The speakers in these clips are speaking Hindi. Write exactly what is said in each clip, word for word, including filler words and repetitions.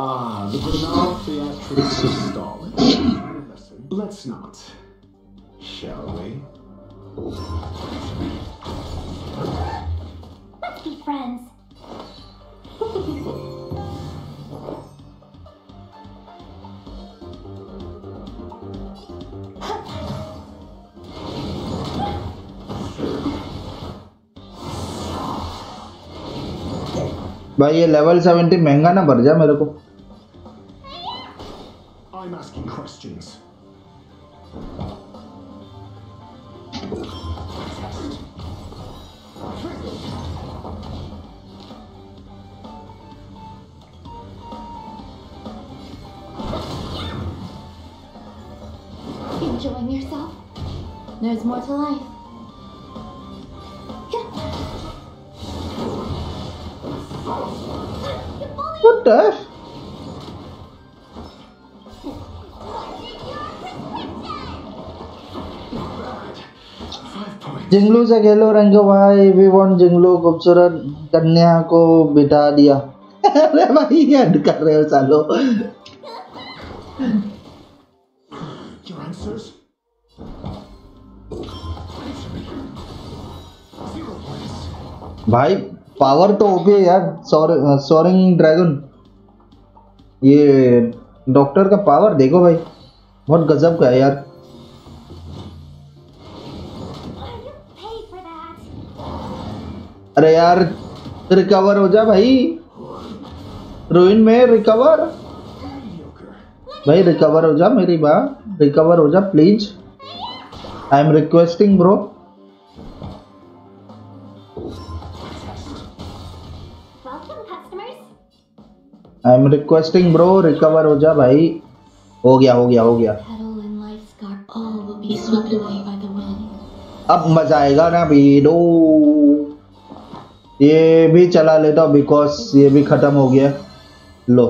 Ah, the banal theatrics of stalling. Let's not, shall we? Let's be friends. भाई ये लेवल सेवेंटी महंगा ना भर जा मेरे को। I'm asking questions. Enjoying yourself? There's more to life. What the? जिंगलू से खेलो रंगो भाई, वी वांट जिंगलू। खूबसूरत कन्या को बिठा दिया। अरे भाई हद कर रहे हो सालो। भाई पावर तो ओपी है यार, सोरिंग ड्रैगन। ये डॉक्टर का पावर देखो भाई, बहुत गजब का है यार। अरे यार रिकवर हो जा भाई, रुइन में रिकवर। भाई रिकवर हो जा मेरी बा, रिकवर हो जा please. I am requesting bro. I am requesting bro, recover हो जा भाई। हो गया हो गया हो गया। अब मजा आएगा ना वीडो। ये भी चला लेता हूँ बिकॉज ये भी खत्म हो गया। लो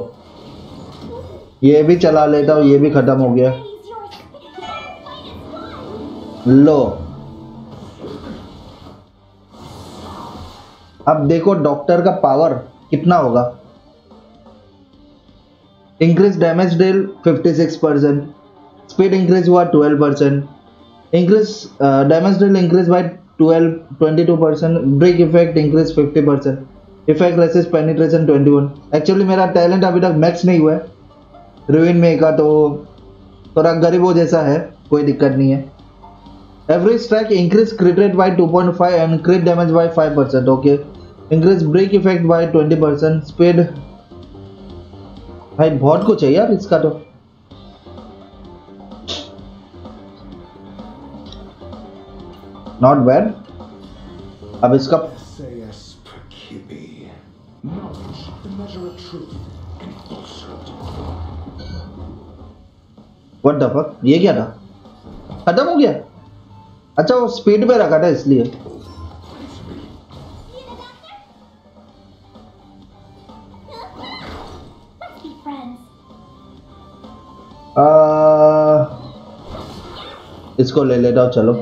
ये भी चला लेता हूँ, ये भी खत्म हो गया। लो अब देखो डॉक्टर का पावर कितना होगा। Increase damage deal fifty six percent, speed increase हुआ twelve percent, increase damage deal increase by twelve, twenty two percent, break effect increase fifty percent, effect resist penetration twenty one. Actually मेरा टैलेंट अभी तक मैक्स नहीं हुआ है रुइन में का, तो थोड़ा गरीबों जैसा है, कोई दिक्कत नहीं है। Average strike increase crit rate by two point five and crit damage by five percent. Okay increase break effect by twenty percent, speed. भाई बहुत कुछ है यार इसका तो। Not bad. अब इसका What the fuck? ये क्या था? खत्म हो गया? अच्छा वो स्पीड पे रखा था इसलिए। आ, इसको ले लेता हूँ, चलो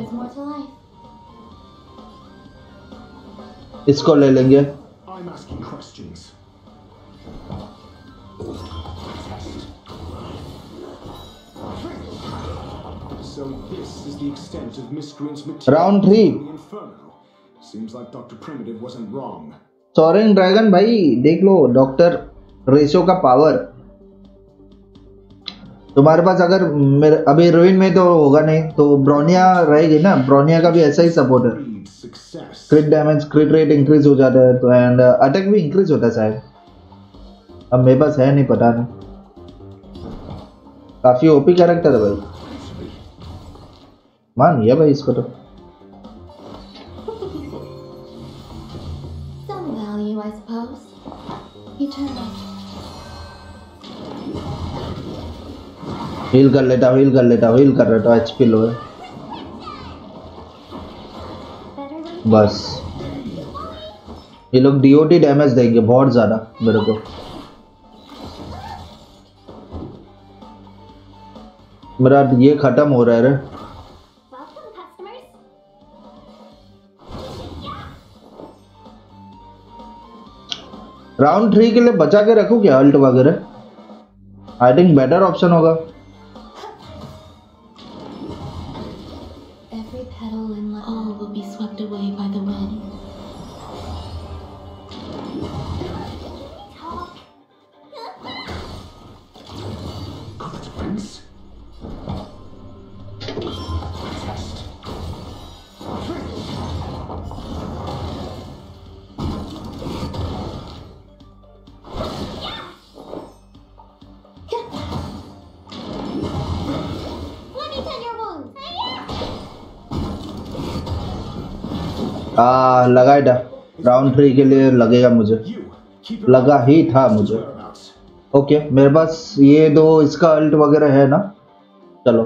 इसको ले लेंगे। Round three. सोरिंग ड्रैगन भाई देख लो डॉक्टर रेशो का पावर। तुम्हारे पास अगर मेरे अभी रुइन में तो होगा नहीं, तो ब्रोनिया रहेगी ना। ब्रोनिया का भी ऐसा ही सपोर्ट है। Crit damage crit rate increase हो जाता है तो, एंड अटैक uh, भी इंक्रीज होता है शायद। अब मेरे पास है नहीं, पता नहीं। काफी ओपी कैरेक्टर है भाई, मान लिया भाई इसको तो। हील कर लेता हूँ, हील कर लेता हूँ, हील कर लेता हूँ। एचपी लो है बस। ये लोग डीओटी डैमेज देंगे बहुत ज्यादा मेरे को। मेरा ये खत्म हो रहा है। राउंड थ्री के लिए बचा के रखो क्या अल्ट वगैरह? आई थिंक बेटर ऑप्शन होगा। आ, लगा था राउंड थ्री के लिए, लगेगा मुझे, लगा ही था मुझे। ओके मेरे पास ये दो इसका अल्ट वगैरह है ना, चलो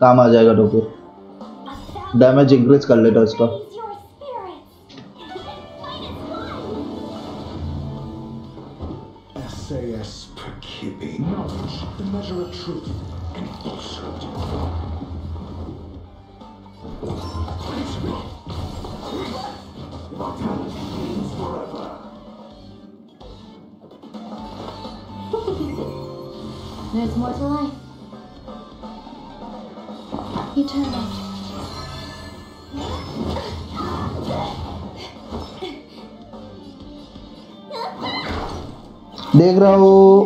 काम आ जाएगा। तो फिर डैमेज इंक्रीज कर लेता इसका। There's more to life. Eternal. देख रहा हूँ।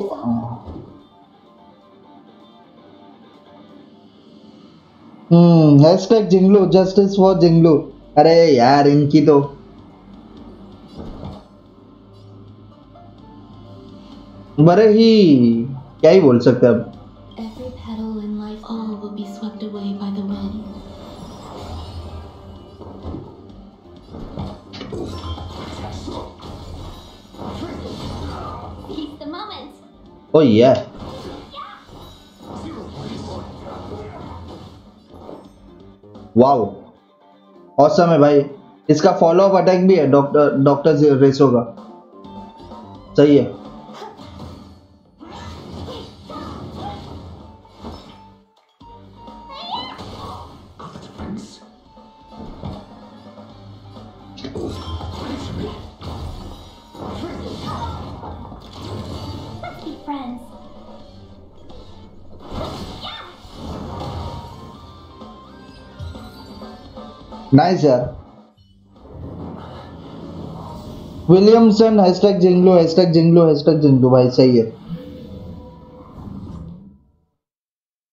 हम्म हैशटैग जिंगलू, जस्टिस फॉर जिंगलू। अरे यार इनकी तो बड़े ही क्या ही बोल सकते हैं अब। Oh yeah. Wow. Awesome है भाई। इसका फॉलो अप अटैक भी है डॉक्टर डॉक्टर रेसो का, सही है। नाइस यार। Williamson hashtag Jingliu hashtag Jingliu hashtag Jingliu भाई सही है।